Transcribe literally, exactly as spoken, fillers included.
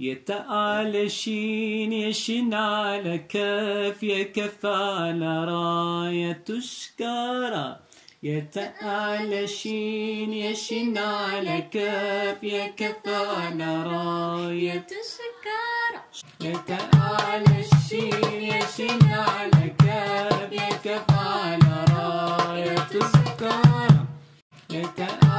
يتعالى شين يشنال كاف يكفال راية تشكارا يتعالى شين يشنال كاف يكفال راية تشكارا يتعالى شين يشنال كاف يكفال راية تشكارا.